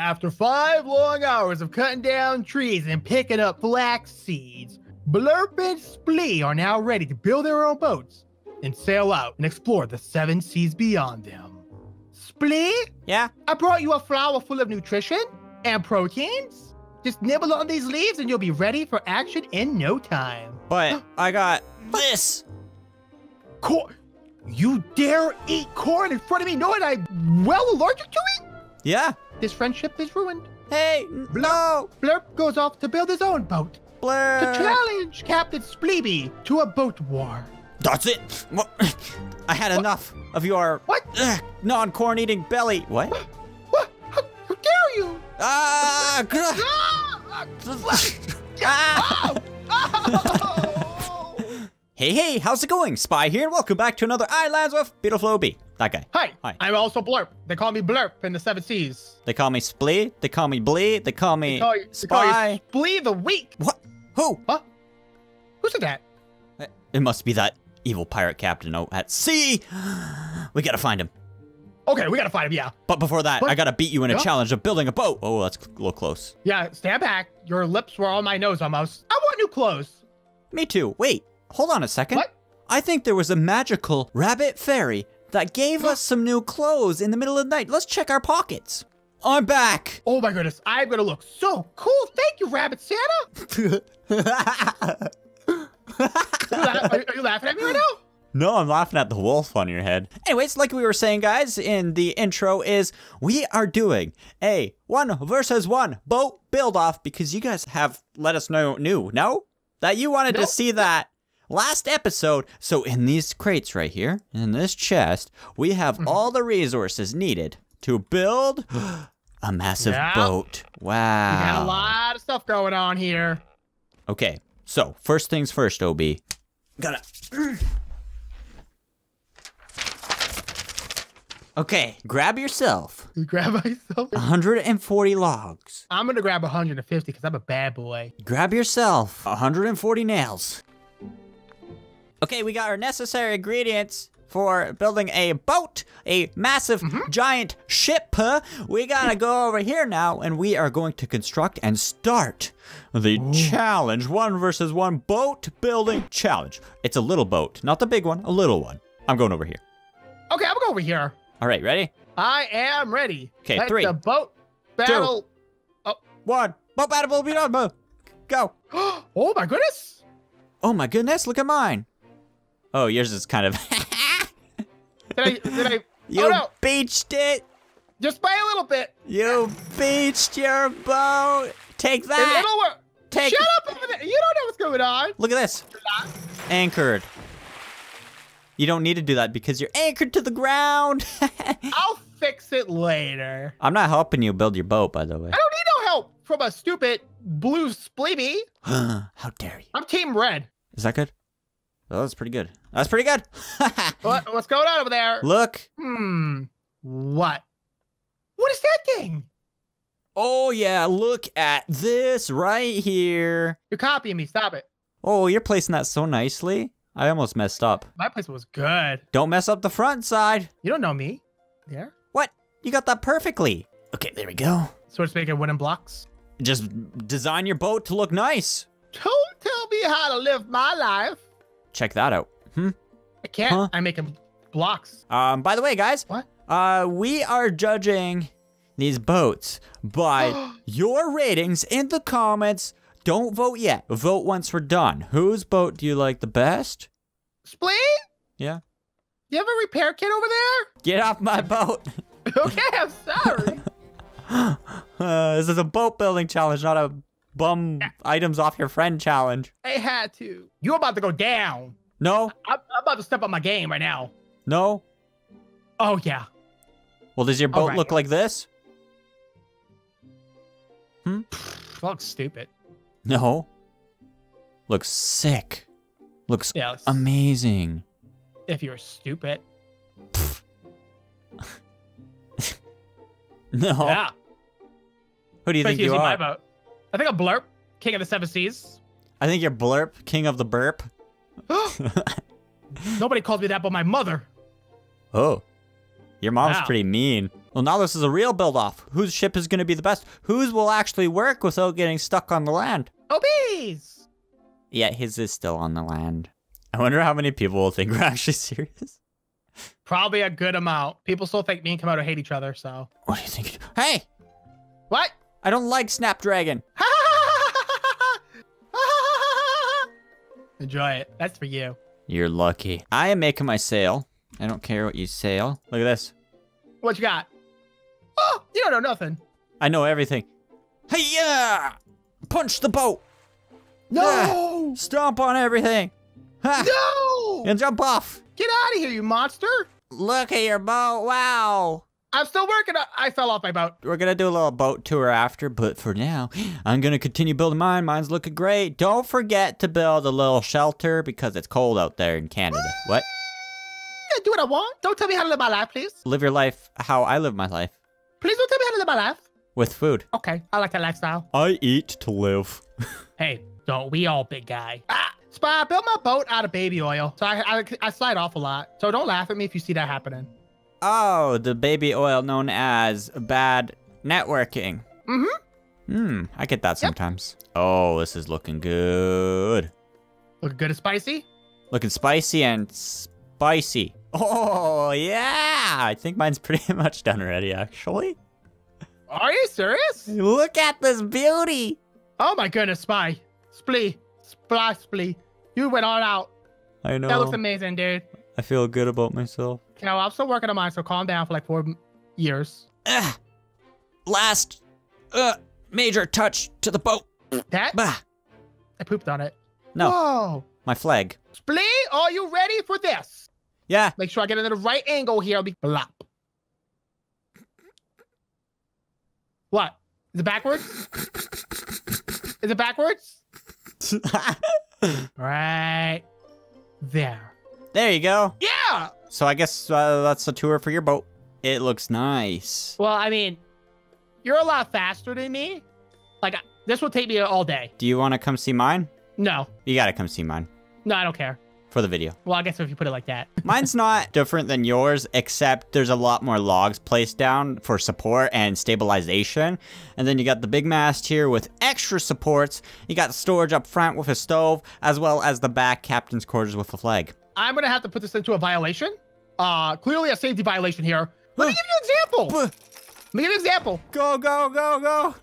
After 5 long hours of cutting down trees and picking up flax seeds, Blurp and Splee are now ready to build their own boats and sail out and explore the 7 seas beyond them. Splee? Yeah? I brought you a flower full of nutrition and proteins. Just nibble on these leaves and you'll be ready for action in no time. But I got this. Corn? You dare eat corn in front of me knowing I'm well allergic to it? Yeah. This friendship is ruined. Hey, no. Blurp goes off to build his own boat. Blurp. To challenge Captain Spleeby to a boat war. That's it. I had enough of your non-corn eating belly. What? What? How dare you? Hey, how's it going? Spy here, and welcome back to another Ylands with Beautiful OB. That guy. Hi. I'm also Blurp. They call me Blurp in the 7 Seas. They call me Splee. They call me Blee. They call me Spy. They call you Splee the Weak. What? Who? Huh? Who said that? It must be that evil pirate captain out at sea. We gotta find him. Okay, we gotta find him, yeah. But before that, I gotta beat you in a challenge of building a boat. Oh, that's a little close. Yeah, stand back. Your lips were on my nose almost. I want new clothes. Me too. Wait, hold on a second. What? I think there was a magical rabbit fairy that gave us some new clothes in the middle of the night. Let's check our pockets. I'm back. Oh my goodness, I'm gonna look so cool. Thank you, Rabbit Santa. Are you laughing at me right now? No, I'm laughing at the wolf on your head. Anyways, like we were saying, guys, in the intro is we are doing a 1v1 boat build-off because you guys have let us know that you wanted to see that last episode. So in these crates right here, in this chest, we have all the resources needed to build a massive boat. Wow. We got a lot of stuff going on here. Okay, so first things first, OB. Gotta... Okay, grab yourself. Grab myself? 140 logs. I'm gonna grab 150 because I'm a bad boy. Grab yourself 140 nails. Okay, we got our necessary ingredients for building a boat, a massive giant ship. We gotta go over here now and we are going to construct and start the challenge. 1v1 boat building challenge. It's a little boat, not the big one, a little one. I'm going over here. Okay, I'm gonna go over here. All right, ready? I am ready. Okay, let 3. The boat battle. 2. Oh. 1. Boat battle will be done. Go. Oh my goodness. Oh my goodness, look at mine. Oh, yours is kind of... did I... You beached it. Just by a little bit. You beached your boat. Take that. It'll work. Shut up over there. You don't know what's going on. Look at this. Anchored. You don't need to do that because you're anchored to the ground. I'll fix it later. I'm not helping you build your boat, by the way. I don't need no help from a stupid blue Spleeby. How dare you? I'm team red. Is that good? Oh, that's pretty good. That's pretty good. What's going on over there? Look. What? What is that thing? Oh, yeah. Look at this right here. You're copying me. Stop it. Oh, you're placing that so nicely. I almost messed up. My placement was good. Don't mess up the front side. You don't know me. Yeah? What? You got that perfectly. Okay, there we go. So it's making wooden blocks. Just design your boat to look nice. Don't tell me how to live my life. Check that out. I can't. I'm making blocks. By the way, guys. What? We are judging these boats by your ratings in the comments. Don't vote yet. Vote once we're done. Whose boat do you like the best? Splee? Yeah. You have a repair kit over there? Get off my boat. Okay, I'm sorry. This is a boat building challenge, not a bum items off your friend challenge. I had to. You're about to go down. No. I'm about to step up my game right now. No. Oh, yeah. Well, does your boat look like this? Looks stupid. No. Looks sick. Looks amazing. If you're stupid. No. Yeah. Who do you think you are? My boat. I think I'm Blurp, King of the 7 Seas. I think you're Blurp, King of the Burp. Nobody calls me that but my mother. Oh. Your mom's pretty mean. Well, now this is a real build-off. Whose ship is gonna be the best? Whose will actually work without getting stuck on the land? Obie's! Yeah, his is still on the land. I wonder how many people will think we're actually serious. Probably a good amount. People still think me and Komodo hate each other, so. What do you think? Hey! What? I don't like Snapdragon. Enjoy it. That's for you. You're lucky. I am making my sale. I don't care what you sail. Look at this. What you got? Oh, you don't know nothing. I know everything. Hey, yeah! Punch the boat! No! Ah, stomp on everything! Ha! No! And jump off! Get out of here, you monster! Look at your boat, wow! I'm still working on- I fell off my boat. We're gonna do a little boat tour after, but for now, I'm gonna continue building mine. Mine's looking great. Don't forget to build a little shelter because it's cold out there in Canada. What? I do what I want. Don't tell me how to live my life, please. Live your life how I live my life. Please don't tell me how to live my life. With food. Okay, I like that lifestyle. I eat to live. Hey, don't we all, big guy. Ah, Spy, I built my boat out of baby oil. So I slide off a lot. So don't laugh at me if you see that happening. Oh, the baby oil known as bad networking. Mm-hmm. Hmm, I get that sometimes. Yep. Oh, this is looking good. Looking good and spicy? Looking spicy and spicy. Oh, yeah. I think mine's pretty much done already, actually. Are you serious? Look at this beauty. Oh, my goodness, Spy. Splee. Splash, splee. You went all out. I know. That looks amazing, dude. I feel good about myself. You know, I'm still working on mine, so calm down for like 4 years. Ugh. Last major touch to the boat. That? Bah. I pooped on it. No. Whoa. My flag. Splee, are you ready for this? Yeah. Make sure I get it at the right angle here. I'll be blop. What? Is it backwards? Is it backwards? Right there. There you go. Yeah. So I guess that's a tour for your boat. It looks nice. Well, I mean, you're a lot faster than me. Like, this will take me all day. Do you want to come see mine? No. You got to come see mine. No, I don't care. For the video. Well, I guess if you put it like that. Mine's not different than yours, except there's a lot more logs placed down for support and stabilization. And then you got the big mast here with extra supports. You got storage up front with a stove, as well as the back captain's quarters with a flag. I'm going to have to put this into a violation. Clearly a safety violation here. Let me give you an example. Let me give you an example. Go, go, go, go.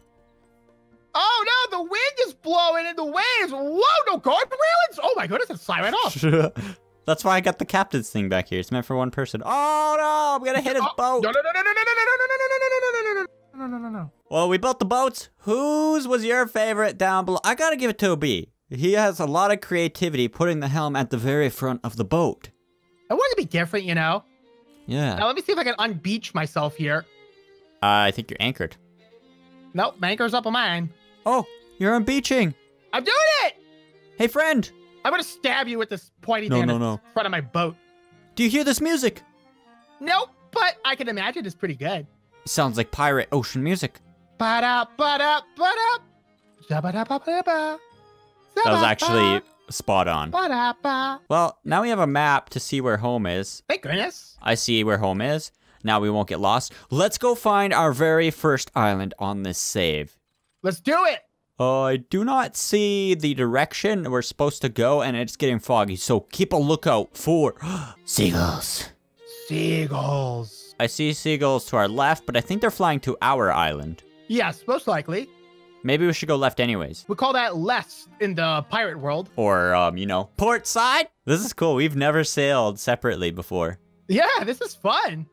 Oh no, the wind is blowing and the waves. Whoa, no guardrails. Oh my goodness, it slid right off. That's why I got the captain's thing back here. It's meant for one person. Oh no, I'm gonna hit his boat. No, no, no, no, no, no, no, no, no, no, no, no, no, no, no, no, no, no. Well, we built the boats. Whose was your favorite down below? I gotta give it to Obie. He has a lot of creativity putting the helm at the very front of the boat. I wanted to be different, you know? Yeah. Now let me see if I can unbeach myself here. I think you're anchored. Nope, my anchor's up on mine. Oh, you're on beaching. I'm doing it. Hey, friend. I'm going to stab you with this pointy thing in front of my boat. Do you hear this music? Nope, but I can imagine it's pretty good. It sounds like pirate ocean music. Ba-da, ba-da, ba-da. Da-ba-da, ba-ba-da-ba. That was actually spot on. Ba-da-ba. Well, now we have a map to see where home is. Thank goodness. I see where home is. Now we won't get lost. Let's go find our very first island on this save. Let's do it! I do not see the direction we're supposed to go, and it's getting foggy, so keep a lookout for seagulls. Seagulls. I see seagulls to our left, but I think they're flying to our island. Yes, most likely. Maybe we should go left anyways. We call that left in the pirate world. Or, you know, port side. This is cool. We've never sailed separately before. Yeah, this is fun.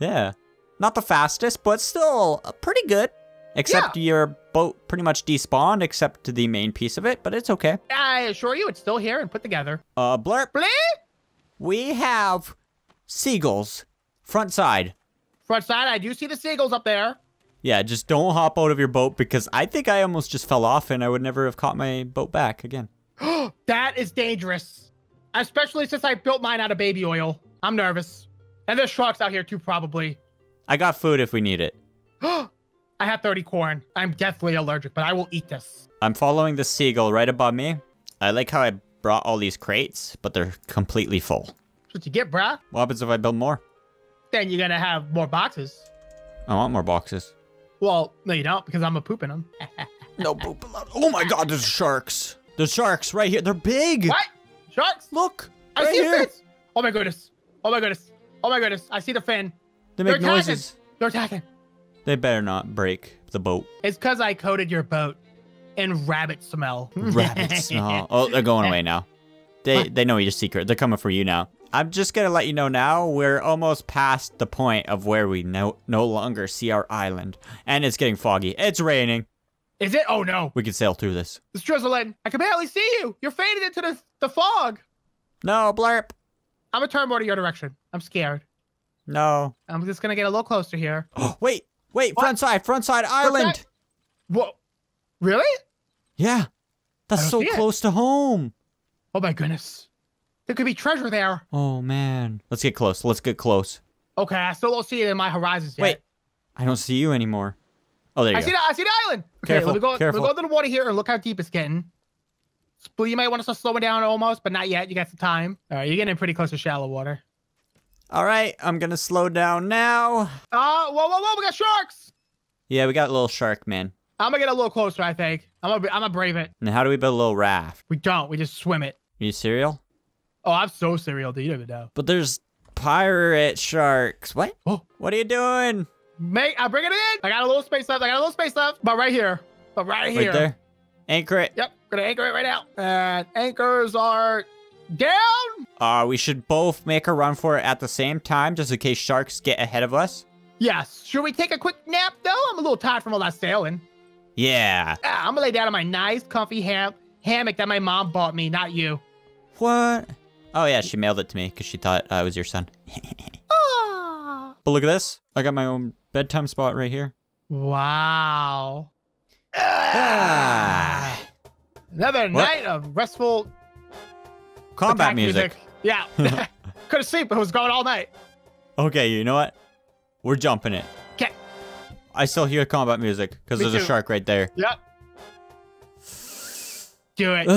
Yeah. Not the fastest, but still pretty good. Except your boat pretty much despawned, except to the main piece of it, but it's okay. I assure you, it's still here and put together. Blurp. Bleep. We have seagulls. Front side. Front side, I do see the seagulls up there. Yeah, just don't hop out of your boat because I think I almost just fell off and I would never have caught my boat back again. That is dangerous. Especially since I built mine out of baby oil. I'm nervous. And there's sharks out here too, probably. I got food if we need it. I have 30 corn. I'm deathly allergic, but I will eat this. I'm following the seagull right above me. I like how I brought all these crates, but they're completely full. That's what you get, bruh. What happens if I build more? Then you're gonna have more boxes. I want more boxes. Well, no, you don't, because I'm a pooping them. No pooping them. Oh my God, there's sharks. There's sharks right here. They're big. What? Sharks? Look. I see a fin. Oh my goodness. Oh my goodness. Oh my goodness. I see the fin. They make noises. They're attacking. They better not break the boat. It's because I coated your boat in rabbit smell. Rabbit smell. Oh, they're going away now. They know your secret. They're coming for you now. I'm just going to let you know now, we're almost past the point of where we no longer see our island. And it's getting foggy. It's raining. Is it? Oh, no. We can sail through this. It's drizzling. I can barely see you. You're faded into the fog. No, Blarp. I'm going to turn more to your direction. I'm scared. No. I'm just going to get a little closer here. Oh, wait. Wait. What? Front side island. Whoa. Really? Yeah. That's so close to home. Oh, my goodness. There could be treasure there. Oh, man. Let's get close. Let's get close. Okay, I still don't see it in my horizons yet. Wait. I don't see you anymore. Oh, there you go. I see the island. Okay, careful, let me go into the water here and look how deep it's getting. You might want to start slowing down almost, but not yet. You got some time. All right, you're getting pretty close to shallow water. All right, I'm going to slow down now. Whoa, whoa, whoa. We got sharks. Yeah, we got a little shark, man. I'm going to get a little closer, I think. I'm going to brave it. And how do we build a little raft? We don't. We just swim it. Are you cereal? Oh, I'm so cereal, dude. You don't even know. But there's pirate sharks. What? Oh. What are you doing? Mate, I'm bringing it in. I got a little space left. But right here. Right here. Right there. Anchor it. Yep. Gonna anchor it right now. And anchors are down. We should both make a run for it at the same time just in case sharks get ahead of us. Yes. Should we take a quick nap, though? I'm a little tired from all that sailing. Yeah. I'm gonna lay down in my nice, comfy hammock that my mom bought me, not you. What? Oh, yeah, she mailed it to me because she thought I was your son. Oh. But look at this. I got my own bedtime spot right here. Wow. Ah. Another night of restful combat music. Yeah. Couldn't sleep. It was going all night. Okay, you know what? We're jumping it. Okay. I still hear combat music because there's a shark right there. Yep. Do it.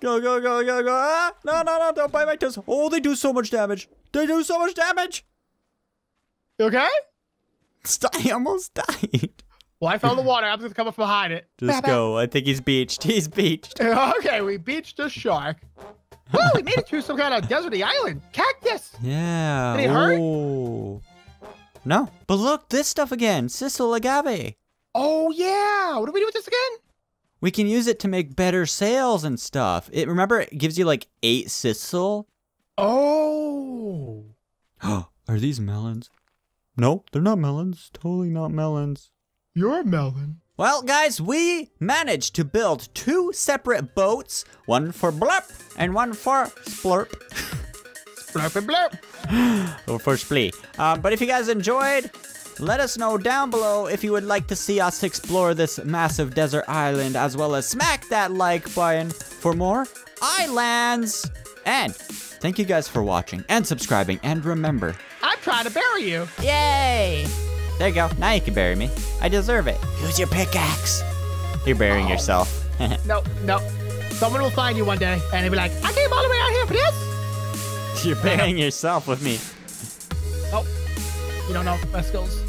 Go, go, go, go, go. Ah, no, no, no, don't bite my toes. Oh, they do so much damage. They do so much damage. You okay? I almost died. Well, I fell in the water. I'm just coming from behind it. Just go. I think he's beached. He's beached. Okay, we beached a shark. Well, we made it through some kind of deserty island. Cactus. Yeah. Did it hurt? No. But look, this stuff again. Sisal agave. Oh, yeah. What do we do with this again? We can use it to make better sails and stuff. Remember, it gives you like 8 sisal. Oh. Are these melons? No, they're not melons. Totally not melons. You're a melon. Well, guys, we managed to build 2 separate boats. One for Blurp and one for Splurp. Splurp and Blurp. Or for Splee. But if you guys enjoyed... let us know down below if you would like to see us explore this massive desert island, as well as smack that like button for more Ylands. And thank you guys for watching and subscribing. And remember, I'm trying to bury you. Yay. There you go. Now you can bury me. I deserve it. Use your pickaxe. You're burying yourself. No, no. Someone will find you one day and they'll be like, I came all the way out here for this. You're burying yourself with me. Oh, you don't know my skills.